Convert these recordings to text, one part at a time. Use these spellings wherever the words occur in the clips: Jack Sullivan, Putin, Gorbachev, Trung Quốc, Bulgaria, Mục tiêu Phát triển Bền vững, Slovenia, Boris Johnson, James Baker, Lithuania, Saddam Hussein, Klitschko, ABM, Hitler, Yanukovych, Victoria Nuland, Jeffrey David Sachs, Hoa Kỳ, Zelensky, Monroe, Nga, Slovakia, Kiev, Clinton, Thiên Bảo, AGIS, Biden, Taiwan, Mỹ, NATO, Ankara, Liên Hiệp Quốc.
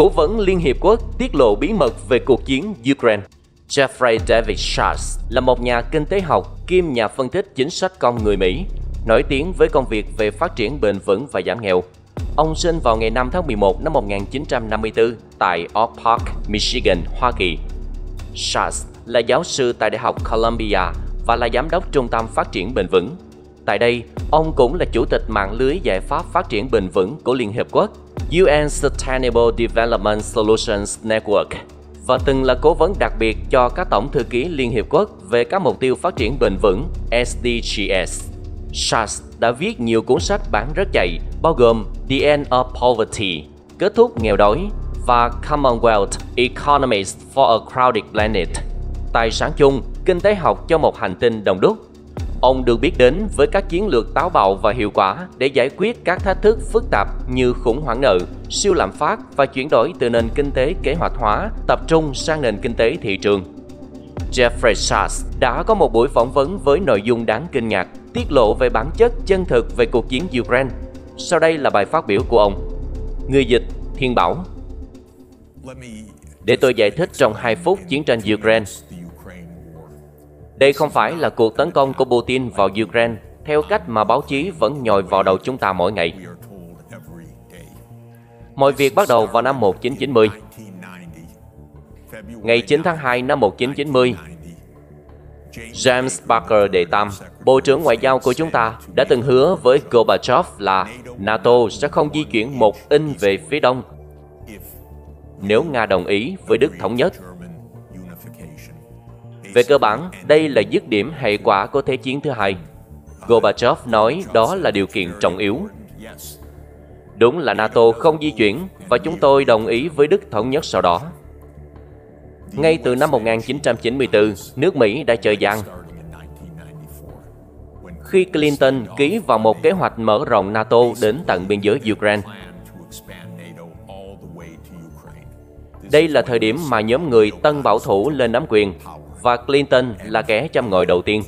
Cố vấn Liên Hiệp Quốc tiết lộ bí mật về cuộc chiến Ukraine. Jeffrey David Sachs là một nhà kinh tế học kiêm nhà phân tích chính sách con người Mỹ, nổi tiếng với công việc về phát triển bền vững và giảm nghèo. Ông sinh vào ngày 5 tháng 11 năm 1954 tại Oak Park, Michigan, Hoa Kỳ. Sachs là giáo sư tại Đại học Columbia và là giám đốc Trung tâm Phát triển Bền vững. Tại đây, ông cũng là chủ tịch mạng lưới giải pháp phát triển bền vững của Liên Hiệp Quốc, UN Sustainable Development Solutions Network, và từng là cố vấn đặc biệt cho các tổng thư ký Liên Hiệp Quốc về các mục tiêu phát triển bền vững SDGs. Sachs đã viết nhiều cuốn sách bán rất chạy, bao gồm The End of Poverty, Kết thúc nghèo đói, và Commonwealth Economics for a Crowded Planet, Tài sản chung, kinh tế học cho một hành tinh đông đúc. Ông được biết đến với các chiến lược táo bạo và hiệu quả để giải quyết các thách thức phức tạp như khủng hoảng nợ, siêu lạm phát và chuyển đổi từ nền kinh tế kế hoạch hóa tập trung sang nền kinh tế thị trường. Jeffrey Sachs đã có một buổi phỏng vấn với nội dung đáng kinh ngạc, tiết lộ về bản chất chân thực về cuộc chiến Ukraine. Sau đây là bài phát biểu của ông. Người dịch Thiên Bảo. Để tôi giải thích trong 2 phút chiến tranh Ukraine. Đây không phải là cuộc tấn công của Putin vào Ukraine theo cách mà báo chí vẫn nhồi vào đầu chúng ta mỗi ngày. Mọi việc bắt đầu vào năm 1990. Ngày 9 tháng 2 năm 1990, James Baker đệ tam, Bộ trưởng Ngoại giao của chúng ta, đã từng hứa với Gorbachev là NATO sẽ không di chuyển một inch về phía đông nếu Nga đồng ý với Đức thống nhất. Về cơ bản, đây là dứt điểm hệ quả của Thế chiến thứ hai. Gorbachev nói đó là điều kiện trọng yếu. Đúng là NATO không di chuyển và chúng tôi đồng ý với Đức thống nhất sau đó. Ngay từ năm 1994, nước Mỹ đã chơi gian khi Clinton ký vào một kế hoạch mở rộng NATO đến tận biên giới Ukraine. Đây là thời điểm mà nhóm người tân bảo thủ lên nắm quyền, và Clinton là kẻ châm ngòi đầu tiên.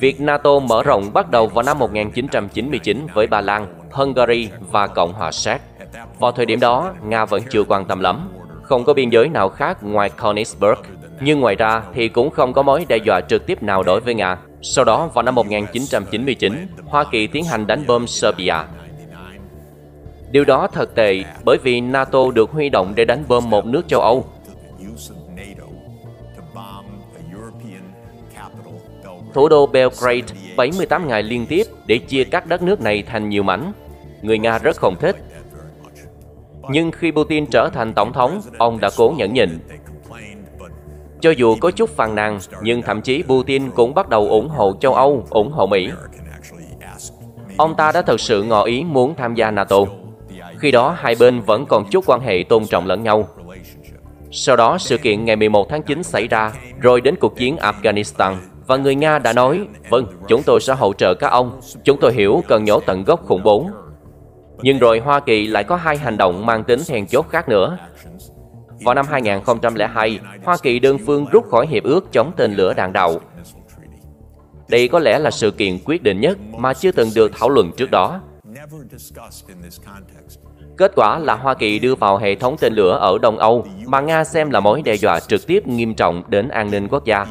Việc NATO mở rộng bắt đầu vào năm 1999 với Ba Lan, Hungary và Cộng hòa Séc. Vào thời điểm đó, Nga vẫn chưa quan tâm lắm. Không có biên giới nào khác ngoài Königsberg, nhưng ngoài ra thì cũng không có mối đe dọa trực tiếp nào đối với Nga. Sau đó, vào năm 1999, Hoa Kỳ tiến hành đánh bom Serbia. Điều đó thật tệ bởi vì NATO được huy động để đánh bom một nước châu Âu. Thủ đô Belgrade 78 ngày liên tiếp để chia cắt đất nước này thành nhiều mảnh. Người Nga rất không thích. Nhưng khi Putin trở thành tổng thống, ông đã cố nhẫn nhịn. Cho dù có chút phàn nàn, nhưng thậm chí Putin cũng bắt đầu ủng hộ châu Âu, ủng hộ Mỹ. Ông ta đã thật sự ngỏ ý muốn tham gia NATO. Khi đó, hai bên vẫn còn chút quan hệ tôn trọng lẫn nhau. Sau đó, sự kiện ngày 11 tháng 9 xảy ra, rồi đến cuộc chiến Afghanistan, và người Nga đã nói, vâng, chúng tôi sẽ hỗ trợ các ông, chúng tôi hiểu cần nhổ tận gốc khủng bố. Nhưng rồi Hoa Kỳ lại có hai hành động mang tính then chốt khác nữa. Vào năm 2002, Hoa Kỳ đơn phương rút khỏi Hiệp ước chống tên lửa đạn đạo. Đây có lẽ là sự kiện quyết định nhất mà chưa từng được thảo luận trước đó. Kết quả là Hoa Kỳ đưa vào hệ thống tên lửa ở Đông Âu mà Nga xem là mối đe dọa trực tiếp nghiêm trọng đến an ninh quốc gia.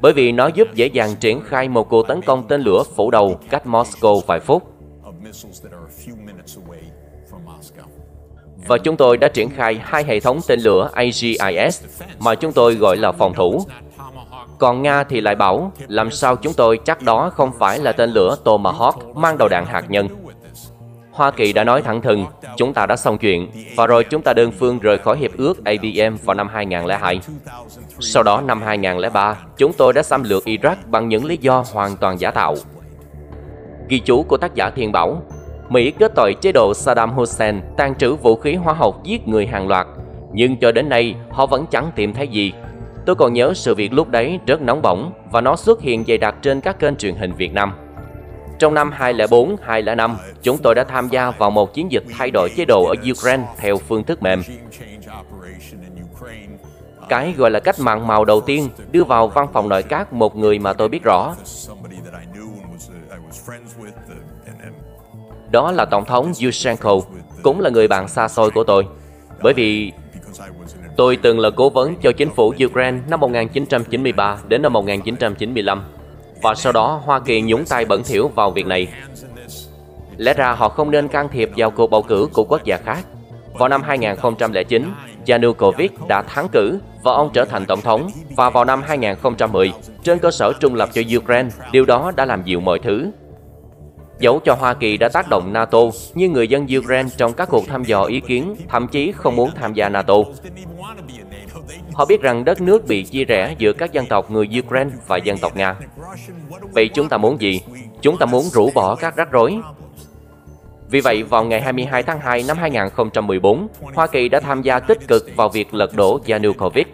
Bởi vì nó giúp dễ dàng triển khai một cuộc tấn công tên lửa phủ đầu cách Moscow vài phút. Và chúng tôi đã triển khai hai hệ thống tên lửa AGIS mà chúng tôi gọi là phòng thủ. Còn Nga thì lại bảo, làm sao chúng tôi chắc đó không phải là tên lửa Tomahawk mang đầu đạn hạt nhân. Hoa Kỳ đã nói thẳng thừng, chúng ta đã xong chuyện, và rồi chúng ta đơn phương rời khỏi Hiệp ước ABM vào năm 2002. Sau đó năm 2003, chúng tôi đã xâm lược Iraq bằng những lý do hoàn toàn giả tạo. Ghi chú của tác giả Thiên Bảo. Mỹ kết tội chế độ Saddam Hussein tàn trữ vũ khí hóa học giết người hàng loạt, nhưng cho đến nay họ vẫn chẳng tìm thấy gì. Tôi còn nhớ sự việc lúc đấy rất nóng bỏng và nó xuất hiện dày đặc trên các kênh truyền hình Việt Nam. Trong năm 2004-2005, chúng tôi đã tham gia vào một chiến dịch thay đổi chế độ ở Ukraine theo phương thức mềm. Cái gọi là cách mạng màu đầu tiên đưa vào văn phòng nội các một người mà tôi biết rõ. Đó là Tổng thống Yushchenko, cũng là người bạn xa xôi của tôi. Bởi vì tôi từng là cố vấn cho chính phủ Ukraine năm 1993 đến năm 1995. Và sau đó Hoa Kỳ nhúng tay bẩn thỉu vào việc này. Lẽ ra họ không nên can thiệp vào cuộc bầu cử của quốc gia khác. Vào năm 2009, Yanukovych đã thắng cử và ông trở thành tổng thống. Và vào năm 2010, trên cơ sở trung lập cho Ukraine, điều đó đã làm dịu mọi thứ. Dẫu cho Hoa Kỳ đã tác động NATO, nhưng người dân Ukraine trong các cuộc thăm dò ý kiến thậm chí không muốn tham gia NATO. Họ biết rằng đất nước bị chia rẽ giữa các dân tộc người Ukraine và dân tộc Nga. Vậy chúng ta muốn gì? Chúng ta muốn rũ bỏ các rắc rối. Vì vậy, vào ngày 22 tháng 2 năm 2014, Hoa Kỳ đã tham gia tích cực vào việc lật đổ Yanukovych.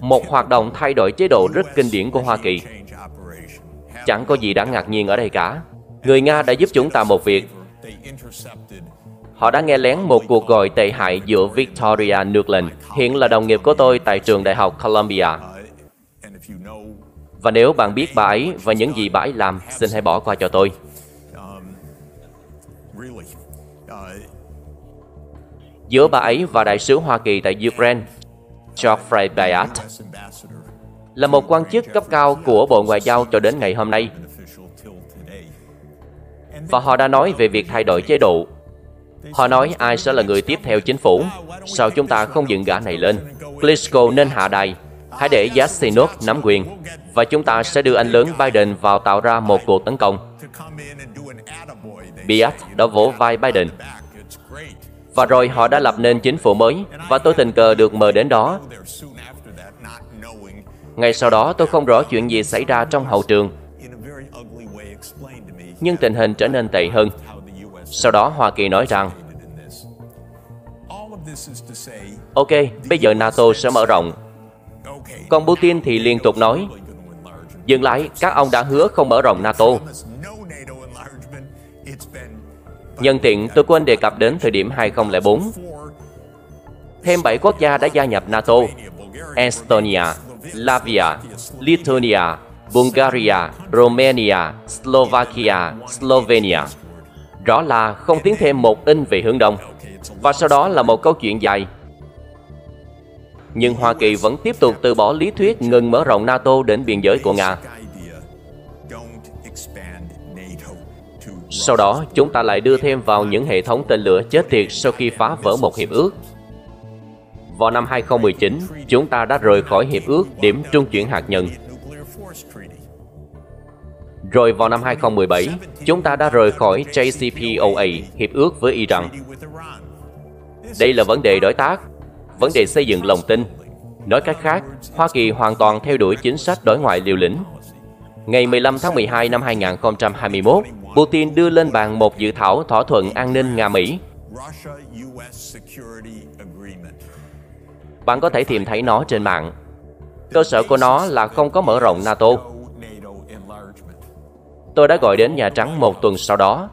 Một hoạt động thay đổi chế độ rất kinh điển của Hoa Kỳ. Chẳng có gì đáng ngạc nhiên ở đây cả. Người Nga đã giúp chúng ta một việc. Họ đã nghe lén một cuộc gọi tệ hại giữa Victoria Nuland, hiện là đồng nghiệp của tôi tại trường đại học Columbia. Và nếu bạn biết bà ấy và những gì bà ấy làm, xin hãy bỏ qua cho tôi. Giữa bà ấy và đại sứ Hoa Kỳ tại Ukraine, Geoffrey Pyatt, là một quan chức cấp cao của Bộ Ngoại giao cho đến ngày hôm nay. Và họ đã nói về việc thay đổi chế độ. Họ nói ai sẽ là người tiếp theo chính phủ. Sao chúng ta không dựng gã này lên? Klitschko nên hạ đài. Hãy để Yatsenyuk nắm quyền. Và chúng ta sẽ đưa anh lớn Biden vào tạo ra một cuộc tấn công. Pyatt đã vỗ vai Biden. Và rồi họ đã lập nên chính phủ mới. Và tôi tình cờ được mời đến đó. Ngay sau đó tôi không rõ chuyện gì xảy ra trong hậu trường. Nhưng tình hình trở nên tệ hơn. Sau đó Hoa Kỳ nói rằng, OK, bây giờ NATO sẽ mở rộng. Còn Putin thì liên tục nói, dừng lại, các ông đã hứa không mở rộng NATO. Nhân tiện, tôi quên đề cập đến thời điểm 2004. Thêm 7 quốc gia đã gia nhập NATO: Estonia, Latvia, Lithuania, Bulgaria, Romania, Slovakia, Slovenia. Rõ là không tiến thêm một inch về hướng đông. Và sau đó là một câu chuyện dài. Nhưng Hoa Kỳ vẫn tiếp tục từ bỏ lý thuyết ngừng mở rộng NATO đến biên giới của Nga. Sau đó, chúng ta lại đưa thêm vào những hệ thống tên lửa chết tiệt sau khi phá vỡ một hiệp ước. Vào năm 2019, chúng ta đã rời khỏi hiệp ước điểm trung chuyển hạt nhân. Rồi vào năm 2017, chúng ta đã rời khỏi JCPOA, hiệp ước với Iran. Đây là vấn đề đối tác, vấn đề xây dựng lòng tin. Nói cách khác, Hoa Kỳ hoàn toàn theo đuổi chính sách đối ngoại liều lĩnh. Ngày 15 tháng 12 năm 2021, Putin đưa lên bàn một dự thảo thỏa thuận an ninh Nga-Mỹ. Bạn có thể tìm thấy nó trên mạng. Cơ sở của nó là không có mở rộng NATO. Tôi đã gọi đến Nhà Trắng một tuần sau đó.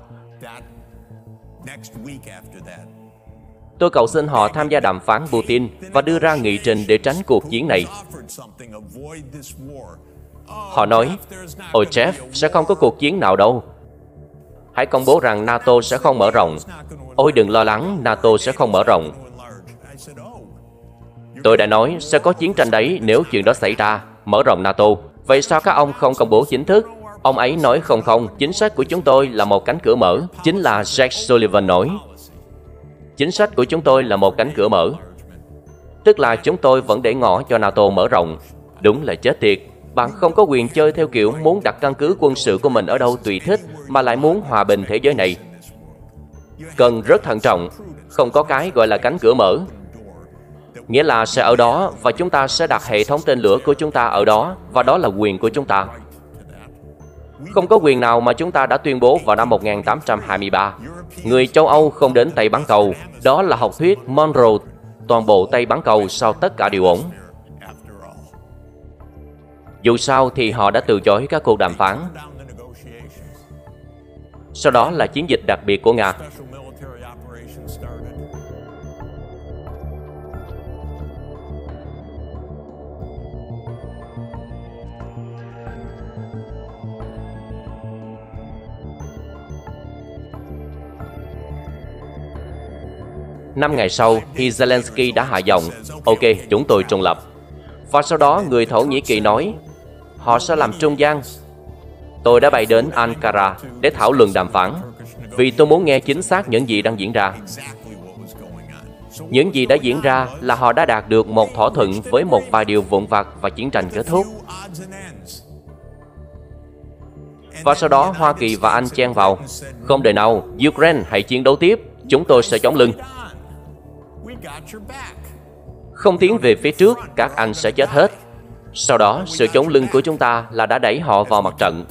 Tôi cầu xin họ tham gia đàm phán Putin và đưa ra nghị trình để tránh cuộc chiến này. Họ nói, ôi Jeff, sẽ không có cuộc chiến nào đâu. Hãy công bố rằng NATO sẽ không mở rộng. Ôi đừng lo lắng, NATO sẽ không mở rộng. Tôi đã nói, sẽ có chiến tranh đấy nếu chuyện đó xảy ra, mở rộng NATO. Vậy sao các ông không công bố chính thức? Ông ấy nói không, chính sách của chúng tôi là một cánh cửa mở, chính là Jack Sullivan nói. Chính sách của chúng tôi là một cánh cửa mở. Tức là chúng tôi vẫn để ngỏ cho NATO mở rộng. Đúng là chết tiệt. Bạn không có quyền chơi theo kiểu muốn đặt căn cứ quân sự của mình ở đâu tùy thích mà lại muốn hòa bình thế giới này. Cần rất thận trọng, không có cái gọi là cánh cửa mở. Nghĩa là sẽ ở đó và chúng ta sẽ đặt hệ thống tên lửa của chúng ta ở đó và đó là quyền của chúng ta. Không có quyền nào mà chúng ta đã tuyên bố vào năm 1823. Người châu Âu không đến Tây Bán Cầu. Đó là học thuyết Monroe. Toàn bộ Tây Bán Cầu sau tất cả đều ổn. Dù sao thì họ đã từ chối các cuộc đàm phán. Sau đó là chiến dịch đặc biệt của Nga. 5 ngày sau thì Zelensky đã hạ giọng, "Ok, chúng tôi trung lập." Và sau đó người Thổ Nhĩ Kỳ nói, "Họ sẽ làm trung gian." Tôi đã bay đến Ankara để thảo luận đàm phán, vì tôi muốn nghe chính xác những gì đang diễn ra. Những gì đã diễn ra là họ đã đạt được một thỏa thuận với một vài điều vụn vặt và chiến tranh kết thúc. Và sau đó Hoa Kỳ và Anh chen vào. "Không đời nào, Ukraine hãy chiến đấu tiếp, chúng tôi sẽ chống lưng." Không tiến về phía trước, các anh sẽ chết hết. Sau đó, sự chống lưng của chúng ta là đã đẩy họ vào mặt trận.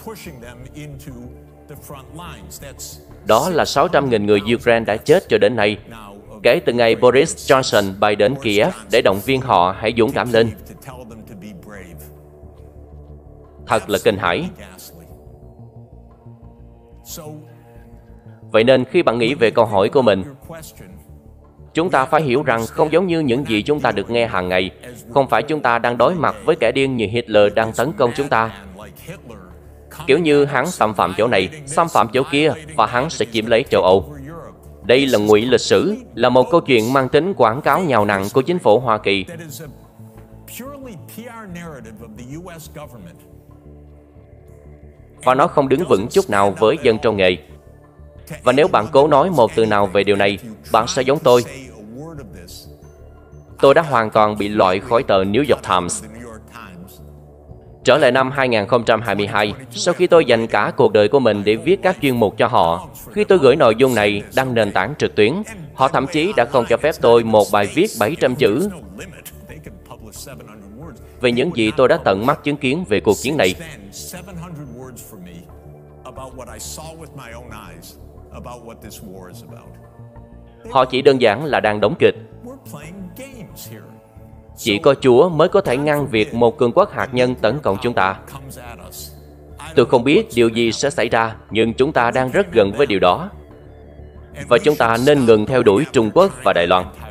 Đó là 600.000 người Ukraine đã chết cho đến nay. Kể từ ngày Boris Johnson bay đến Kiev để động viên họ hãy dũng cảm lên. Thật là kinh hãi. Vậy nên khi bạn nghĩ về câu hỏi của mình, chúng ta phải hiểu rằng không giống như những gì chúng ta được nghe hàng ngày, không phải chúng ta đang đối mặt với kẻ điên như Hitler đang tấn công chúng ta. Kiểu như hắn xâm phạm chỗ này, xâm phạm chỗ kia và hắn sẽ chiếm lấy châu Âu. Đây là ngụy lịch sử, là một câu chuyện mang tính quảng cáo nhào nặn của chính phủ Hoa Kỳ. Và nó không đứng vững chút nào với dân trong nghề. Và nếu bạn cố nói một từ nào về điều này, bạn sẽ giống tôi. Tôi đã hoàn toàn bị loại khỏi tờ New York Times. Trở lại năm 2022, sau khi tôi dành cả cuộc đời của mình để viết các chuyên mục cho họ, khi tôi gửi nội dung này đăng nền tảng trực tuyến, họ thậm chí đã không cho phép tôi một bài viết 700 chữ về những gì tôi đã tận mắt chứng kiến về cuộc chiến này. Họ chỉ đơn giản là đang đóng kịch. Chỉ có Chúa mới có thể ngăn việc một cường quốc hạt nhân tấn công chúng ta. Tôi không biết điều gì sẽ xảy ra, nhưng chúng ta đang rất gần với điều đó. Và chúng ta nên ngừng theo đuổi Trung Quốc và Đài Loan.